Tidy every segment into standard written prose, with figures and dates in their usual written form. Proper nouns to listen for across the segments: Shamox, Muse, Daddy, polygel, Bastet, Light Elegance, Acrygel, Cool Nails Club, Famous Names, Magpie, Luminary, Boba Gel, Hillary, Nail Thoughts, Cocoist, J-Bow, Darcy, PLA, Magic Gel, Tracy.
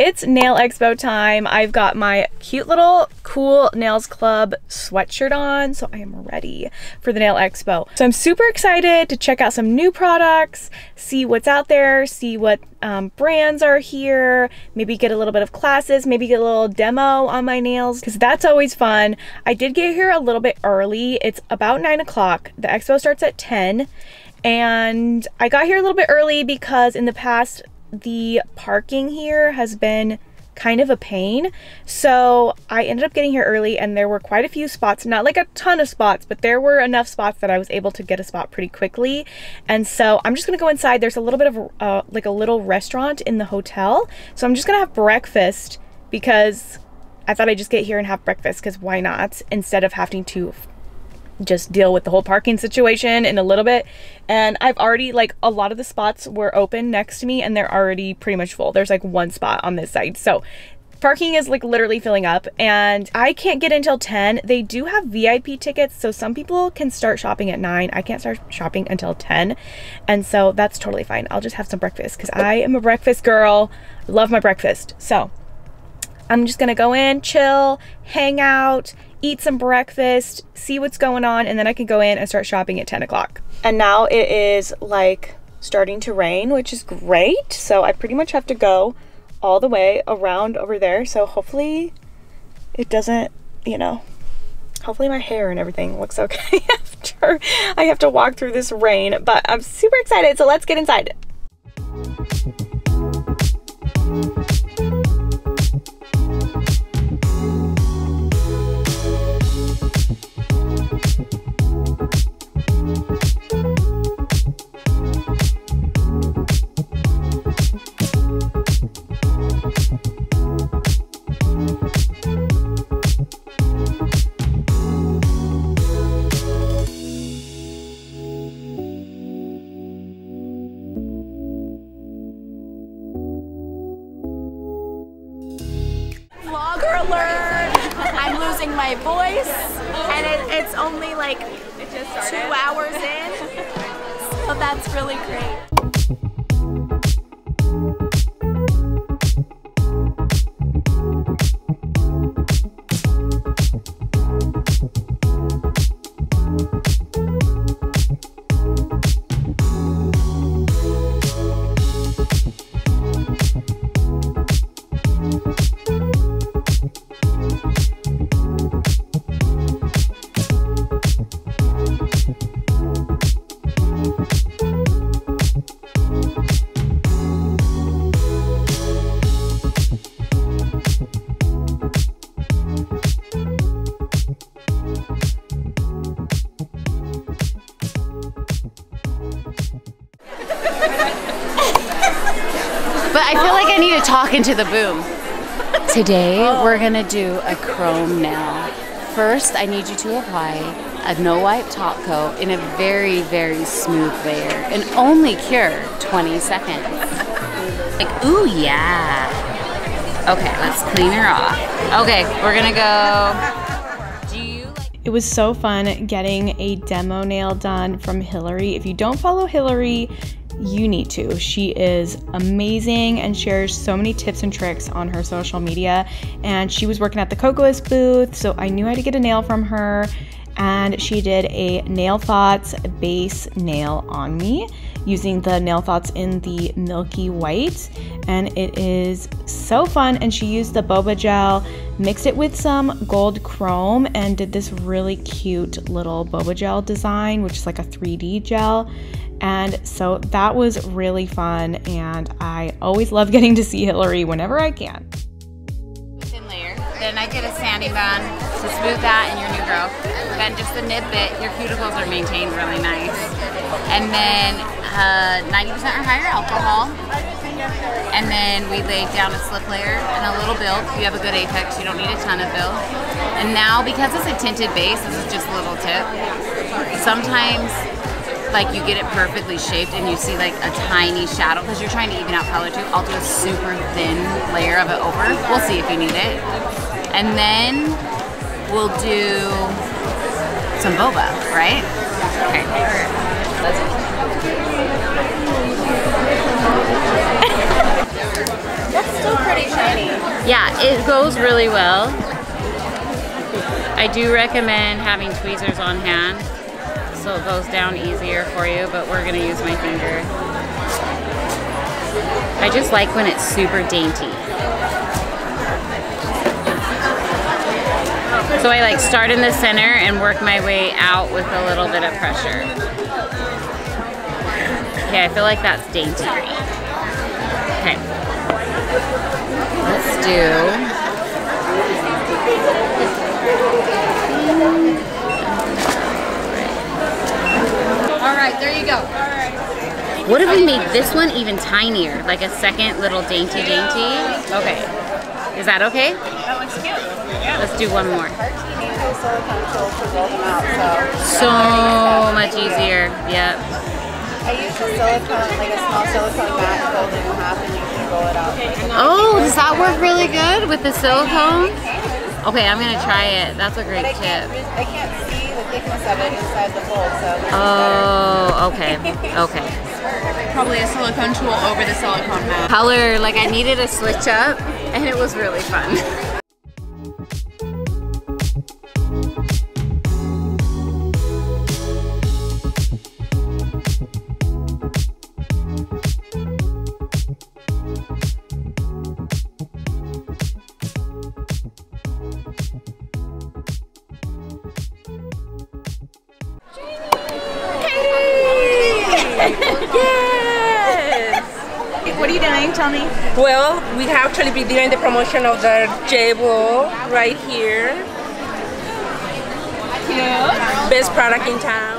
It's Nail Expo time. I've got my cute little Cool Nails Club sweatshirt on, so I am ready for the Nail Expo. So I'm super excited to check out some new products, see what's out there, see what brands are here, maybe get a little bit of classes, maybe get a little demo on my nails, because that's always fun. I did get here a little bit early. It's about 9 o'clock. The expo starts at 10, and I got here a little bit early because in the past, the parking here has been kind of a pain, so I ended up getting here early, and there were quite a few spots, not like a ton of spots, but there were enough spots that I was able to get a spot pretty quickly. And so I'm just gonna go inside. There's a little bit of like a little restaurant in the hotel, so I'm just gonna have breakfast because I thought I'd just get here and have breakfast, because why not, instead of having to just deal with the whole parking situation in a little bit. And I've already, like, a lot of the spots were open next to me and they're already pretty much full. There's like one spot on this side, so parking is like literally filling up, and I can't get until 10. They do have VIP tickets, so some people can start shopping at 9. I can't start shopping until 10, and so that's totally fine. I'll just have some breakfast because I am a breakfast girl. Love my breakfast. So I'm just gonna go in, chill, hang out, eat some breakfast, see what's going on, and then I can go in and start shopping at 10 o'clock. And now it is like starting to rain, which is great. So I pretty much have to go all the way around over there. So hopefully it doesn't, you know, hopefully my hair and everything looks okay after I have to walk through this rain, but I'm super excited. So let's get inside. My voice, and it's only like 2 hours in, so that's really great. Talk into the boom. Today we're gonna do a chrome nail. First, I need you to apply a no wipe top coat in a very, very smooth layer and only cure 20 seconds. Like, ooh, yeah. Okay, let's clean her off. Okay, we're gonna go. It was so fun getting a demo nail done from Hillary. If you don't follow Hillary, you need to. She is amazing and shares so many tips and tricks on her social media. And she was working at the Cocoist booth, so I knew I had to get a nail from her. And she did a Nail Thoughts base nail on me using the Nail Thoughts in the milky white. And it is so fun. And she used the Boba Gel, mixed it with some gold chrome, and did this really cute little Boba Gel design, which is like a 3D gel. And so that was really fun, and I always love getting to see Hillary whenever I can. Thin layer, then I get a sanding bun to smooth that in your new growth. Then just the nib bit, your cuticles are maintained really nice. And then 90% or higher alcohol. And then we lay down a slip layer and a little build. You have a good apex, you don't need a ton of build. And now, because it's a tinted base, this is just a little tip. Sometimes, like, you get it perfectly shaped and you see like a tiny shadow because you're trying to even out color too. I'll do a super thin layer of it over. We'll see if you need it. And then we'll do some boba, right? Okay. Let's Yeah, it goes really well. I do recommend having tweezers on hand so it goes down easier for you, but we're gonna use my finger. I just like when it's super dainty. So I like start in the center and work my way out with a little bit of pressure. Okay, I feel like that's dainty. Okay. Let's do... Alright, there you go. What if we made this one even tinier? Like a second little dainty dainty? Okay. Is that okay? That looks cute. Let's do one more. So much easier. Yep. I use the silicone, like a small silicone mat, and fold it in half, and you can roll it out. Oh, does that work really good with the silicone? Okay, I'm gonna try it. That's a great tip. I can't see the thickness of it inside the mold, so. Oh, okay. Okay. Probably a silicone tool over the silicone mat. Color, like I needed a switch up, and it was really fun. Tell me. Well, we have actually been doing the promotion of the J-Bow right here. Cute. Best product in town.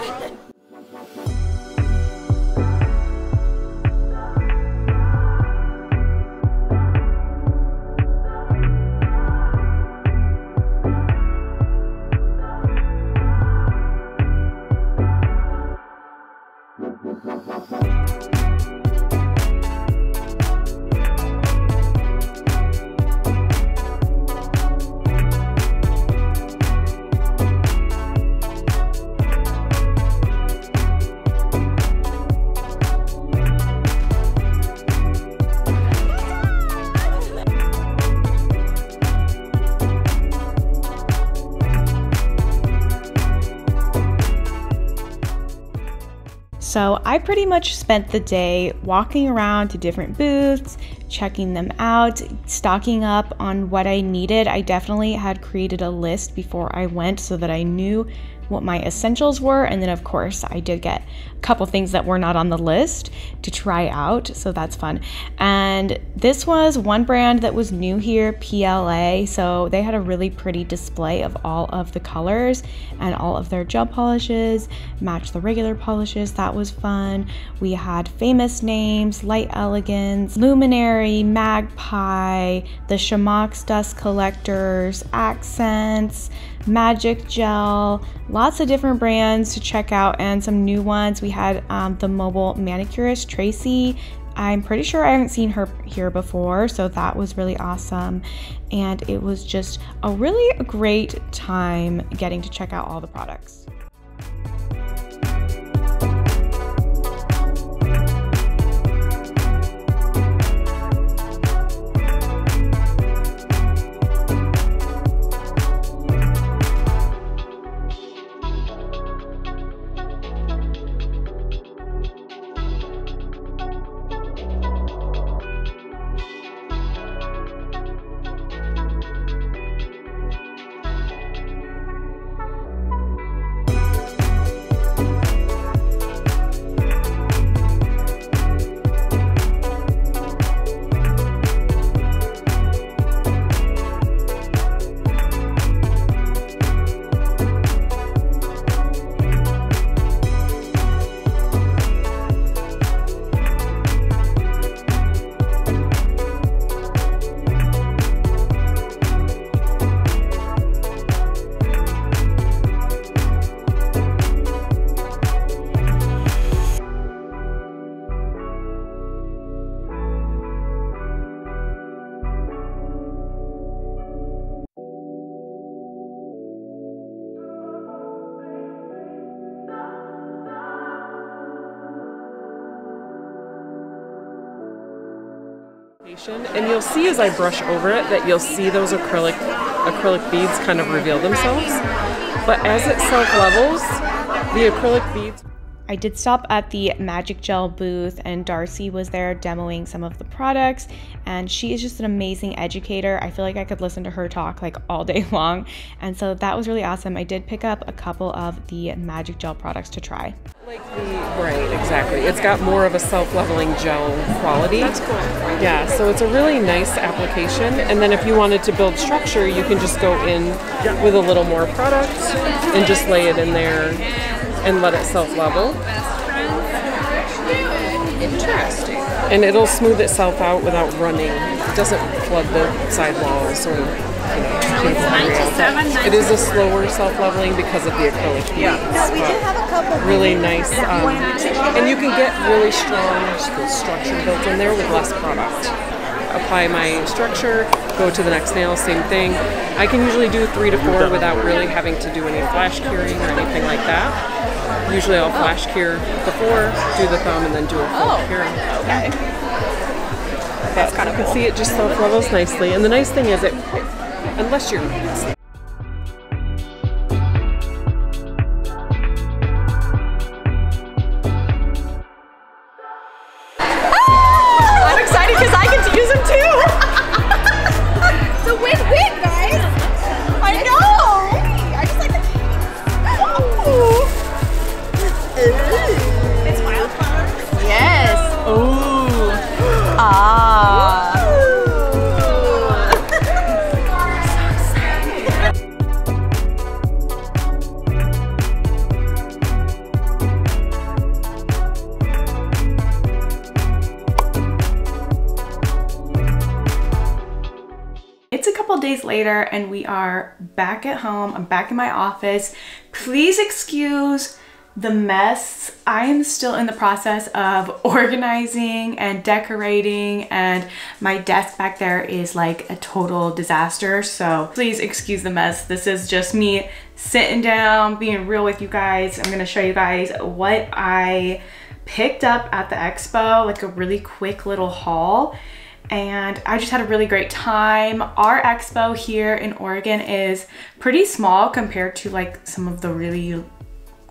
So I pretty much spent the day walking around to different booths, checking them out, stocking up on what I needed. I definitely had created a list before I went so that I knew what my essentials were, and then of course I did get a couple things that were not on the list to try out, so that's fun. And this was one brand that was new here, PLA, so they had a really pretty display of all of the colors, and all of their gel polishes matched the regular polishes. That was fun. We had Famous Names, Light Elegance, Luminary, Magpie, the Shamox dust collectors, accents, Magic Gel, lots of different brands to check out and some new ones. We had the mobile manicurist, Tracy. I'm pretty sure I haven't seen her here before, so that was really awesome. And it was just a really great time getting to check out all the products. And you'll see as I brush over it that you'll see those acrylic beads kind of reveal themselves. But as it self-levels, the acrylic beads... I did stop at the Magic Gel booth, and Darcy was there demoing some of the products, and she is just an amazing educator. I feel like I could listen to her talk like all day long, and so that was really awesome. I did pick up a couple of the Magic Gel products to try. Like the, right, exactly. It's got more of a self-leveling gel quality. That's cool. Yeah, so it's a really nice application, and then if you wanted to build structure, you can just go in with a little more product and just lay it in there and let it self-level. Interesting. And it'll smooth itself out without running. It doesn't flood the side walls or, you know. It is a slower self-leveling because of the acrylic beads. Yeah. We do have a couple. Really nice, and you can get really strong structure built in there with less product. Apply my structure, go to the next nail, same thing. I can usually do 3 to 4 without really having to do any flash curing or anything like that. Usually I'll flash cure before, do the thumb, and then do a full cure. Okay. That's kind of cool. You can see it just self-levels nicely, and the nice thing is unless you're... Days later, and we are back at home. I'm back in my office. Please excuse the mess. I am still in the process of organizing and decorating, and my desk back there is like a total disaster, so please excuse the mess. This is just me sitting down, being real with you guys. I'm gonna show you guys what I picked up at the expo, like a really quick little haul. And I just had a really great time. Our expo here in Oregon is pretty small compared to like some of the really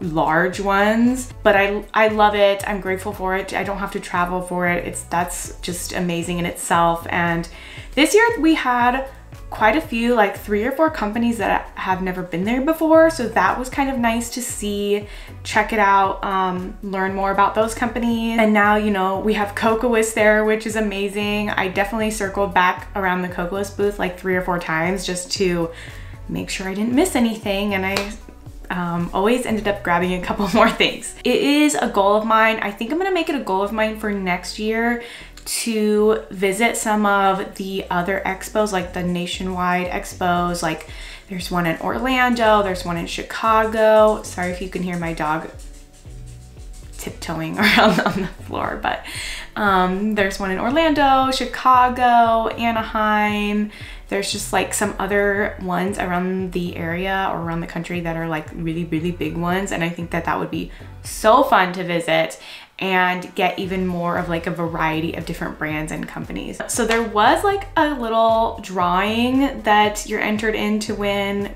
large ones, but I love it. I'm grateful for it. I don't have to travel for it. That's just amazing in itself. And this year we had quite a few, like 3 or 4 companies that have never been there before. So that was kind of nice to see, check it out, learn more about those companies. And now, you know, we have Cocoist there, which is amazing. I definitely circled back around the Cocoist booth like 3 or 4 times just to make sure I didn't miss anything. And I always ended up grabbing a couple more things. It is a goal of mine. I think I'm gonna make it a goal of mine for next year to visit some of the other expos, like the nationwide expos. Like there's one in Orlando, there's one in Chicago. Sorry if you can hear my dog tiptoeing around on the floor, but there's one in Orlando, Chicago, Anaheim. There's just like some other ones around the area or around the country that are like really, really big ones. And I think that that would be so fun to visit and get even more of like a variety of different brands and companies. So there was like a little drawing that you're entered in to win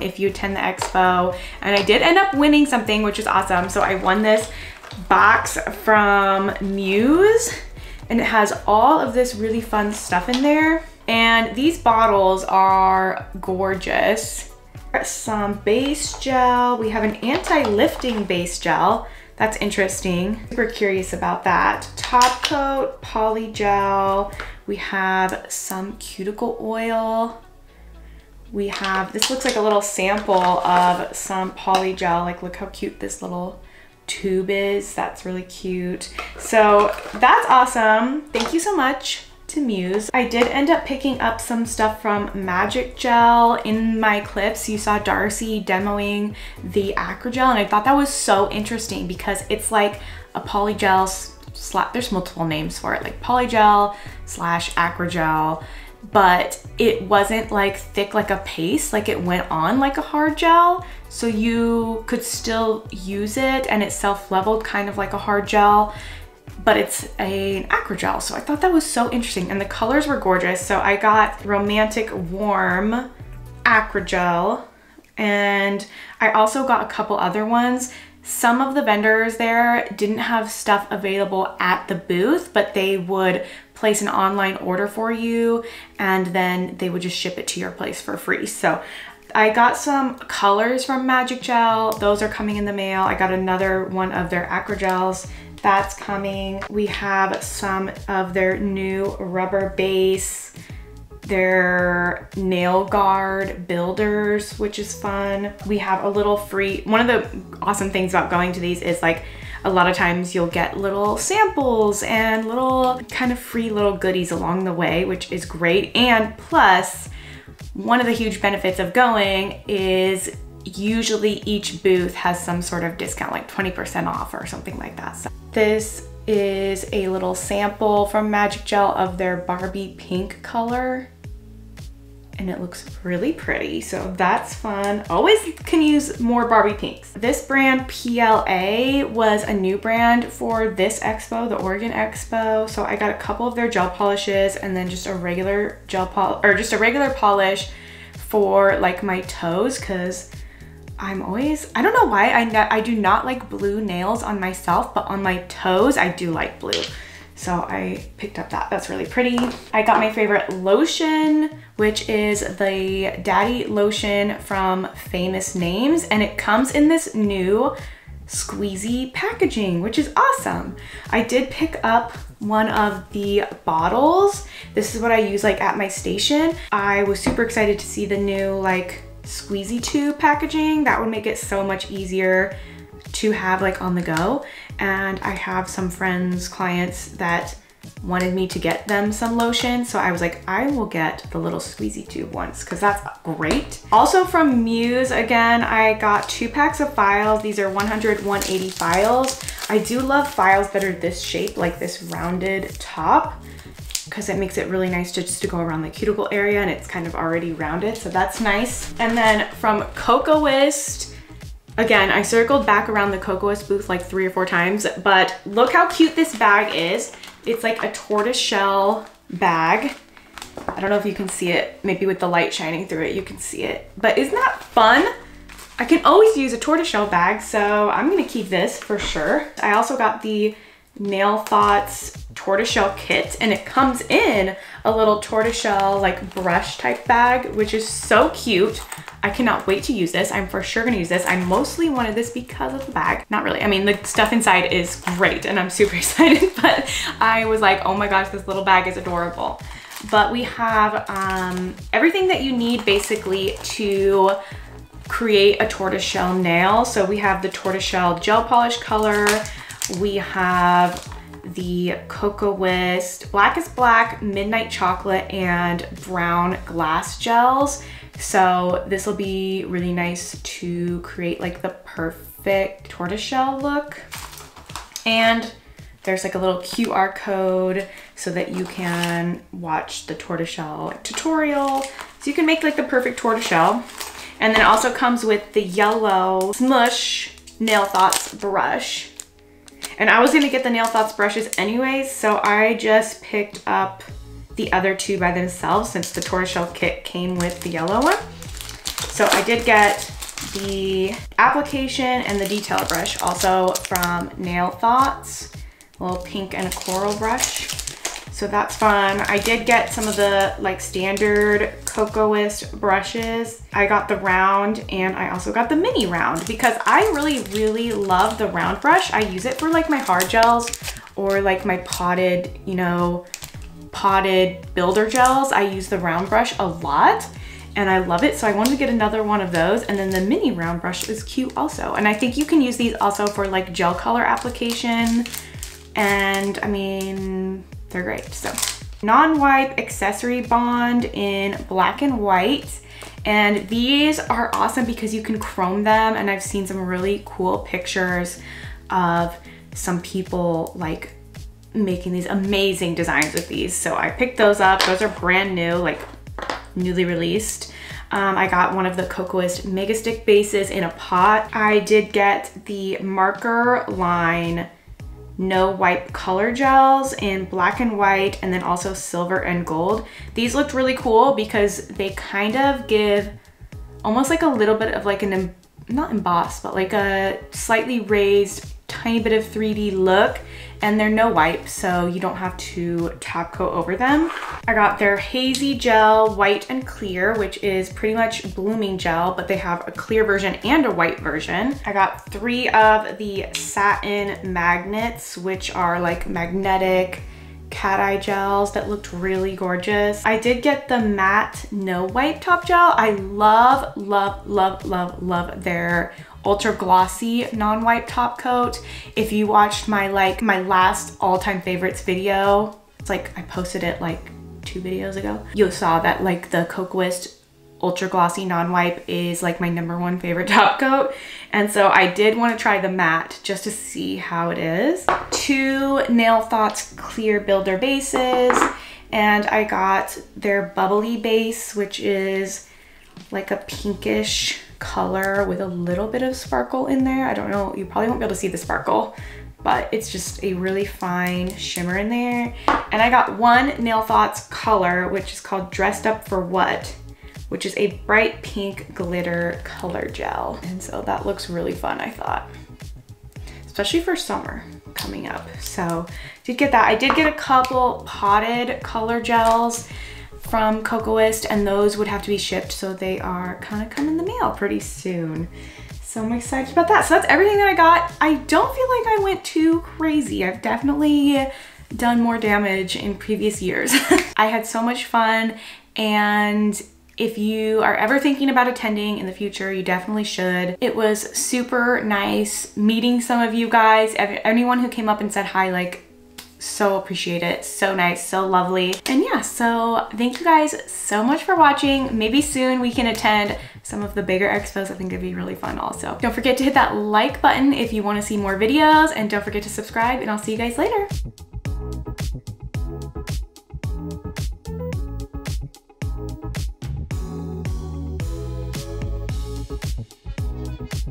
if you attend the expo. And I did end up winning something, which is awesome. So I won this box from Muse, and it has all of this really fun stuff in there. And these bottles are gorgeous. Some base gel. We have an anti-lifting base gel. That's interesting. Super curious about that. Top coat, poly gel. We have some cuticle oil. We have, this looks like a little sample of some poly gel. Like look how cute this little tube is. That's really cute. So that's awesome. Thank you so much to Muse. I did end up picking up some stuff from Magic Gel. In my clips, you saw Darcy demoing the Acrygel, and I thought that was so interesting because it's like a polygel slash, there's multiple names for it, like polygel slash Acrygel, but it wasn't like thick like a paste, like it went on like a hard gel, so you could still use it, and it self-leveled kind of like a hard gel. but it's an Acrygel. So I thought that was so interesting and the colors were gorgeous. So I got Romantic Warm Acrygel and I also got a couple other ones. Some of the vendors there didn't have stuff available at the booth, but they would place an online order for you and then they would just ship it to your place for free. So I got some colors from Magic Gel. Those are coming in the mail. I got another one of their Acrygels. That's coming. We have some of their new rubber base, their nail guard builders, which is fun. We have a little free, one of the awesome things about going to these is like a lot of times you'll get little samples and little kind of free little goodies along the way, which is great. And plus, one of the huge benefits of going is usually each booth has some sort of discount, like 20% off or something like that. So this is a little sample from Magic Gel of their Barbie pink color. And it looks really pretty, so that's fun. Always can use more Barbie pinks. This brand, PLA, was a new brand for this expo, the Oregon Expo. So I got a couple of their gel polishes and then just a regular gel polish, or just a regular polish for like my toes, because I'm always, I don't know why, I do not like blue nails on myself, but on my toes, I do like blue. So I picked up that, that's really pretty. I got my favorite lotion, which is the Daddy lotion from Famous Names, and it comes in this new squeezy packaging, which is awesome. I did pick up one of the bottles. This is what I use like at my station. I was super excited to see the new like squeezy tube packaging. That would make it so much easier to have like on the go. And I have some friends, clients that wanted me to get them some lotion. So I was like, I will get the little squeezy tube ones because that's great. Also from Muse, again, I got 2 packs of files. These are 100, 180 files. I do love files that are this shape, like this rounded top, because it makes it really nice to just to go around the cuticle area and it's kind of already rounded. So that's nice. And then from Cocoist, again, I circled back around the Cocoist booth like 3 or 4 times, but look how cute this bag is. It's like a tortoiseshell bag. I don't know if you can see it, maybe with the light shining through it, you can see it, but isn't that fun? I can always use a tortoiseshell bag, so I'm gonna keep this for sure. I also got the Nail Thoughts tortoiseshell kit, and it comes in a little tortoiseshell like brush type bag, which is so cute. I cannot wait to use this. I'm for sure gonna use this. I mostly wanted this because of the bag. Not really, I mean, the stuff inside is great and I'm super excited, but I was like, oh my gosh, this little bag is adorable. But we have everything that you need basically to create a tortoiseshell nail. So we have the tortoiseshell gel polish color. We have the Cocoist Black is Black, Midnight Chocolate, and Brown Glass gels. So this will be really nice to create like the perfect tortoiseshell look. And there's like a little QR code so that you can watch the tortoiseshell tutorial. So you can make like the perfect tortoiseshell. And then it also comes with the yellow Smush Nail Thoughts brush. And I was gonna get the Nail Thoughts brushes anyways, so I just picked up the other 2 by themselves since the tortoiseshell kit came with the yellow one. So I did get the application and the detail brush also from Nail Thoughts, a little pink and a coral brush. So that's fun. I did get some of the like standard Cocoist brushes. I got the round and I also got the mini round because I really, really love the round brush. I use it for like my hard gels or like my potted, you know, potted builder gels. I use the round brush a lot and I love it. So I wanted to get another one of those. And then the mini round brush is cute also. And I think you can use these also for like gel color application. And I mean, they're great. So non-wipe accessory bond in black and white, and these are awesome because you can chrome them, and I've seen some really cool pictures of some people like making these amazing designs with these. So I picked those up. Those are brand new, like newly released. I got one of the Cocoist Mega Stick bases in a pot. I did get the marker line no wipe color gels in black and white, and then also silver and gold. These looked really cool because they kind of give almost like a little bit of like an, not embossed, but like a slightly raised tiny bit of 3D look, and they're no wipe, so you don't have to top coat over them. I got their hazy gel, white and clear, which is pretty much blooming gel, but they have a clear version and a white version. I got 3 of the satin magnets, which are like magnetic cat eye gels that looked really gorgeous. I did get the matte no wipe top gel. I love, love, love, love, love their ultra glossy non-wipe top coat. If you watched my last all-time favorites video, it's like I posted it like 2 videos ago, you saw that like the Cocoist ultra glossy non-wipe is like my #1 favorite top coat, and so I did want to try the matte just to see how it is. 2 Nail Thoughts clear builder bases, and I got their bubbly base, which is like a pinkish color with a little bit of sparkle in there. I don't know, you probably won't be able to see the sparkle, but it's just a really fine shimmer in there. And I got 1 Nail Thoughts color, which is called Dressed Up For What, which is a bright pink glitter color gel. And so that looks really fun, I thought, especially for summer coming up. So did get that. I did get a couple potted color gels from Cocoist, and those would have to be shipped, so they are kind of coming in the mail pretty soon. So I'm excited about that. So that's everything that I got. I don't feel like I went too crazy. I've definitely done more damage in previous years. I had so much fun, and if you are ever thinking about attending in the future, you definitely should. It was super nice meeting some of you guys. Anyone who came up and said hi, like, so appreciate it. So nice, so lovely. And yeah, so thank you guys so much for watching. Maybe soon we can attend some of the bigger expos. I think it'd be really fun also. Don't forget to hit that like button if you want to see more videos, and don't forget to subscribe, and I'll see you guys later.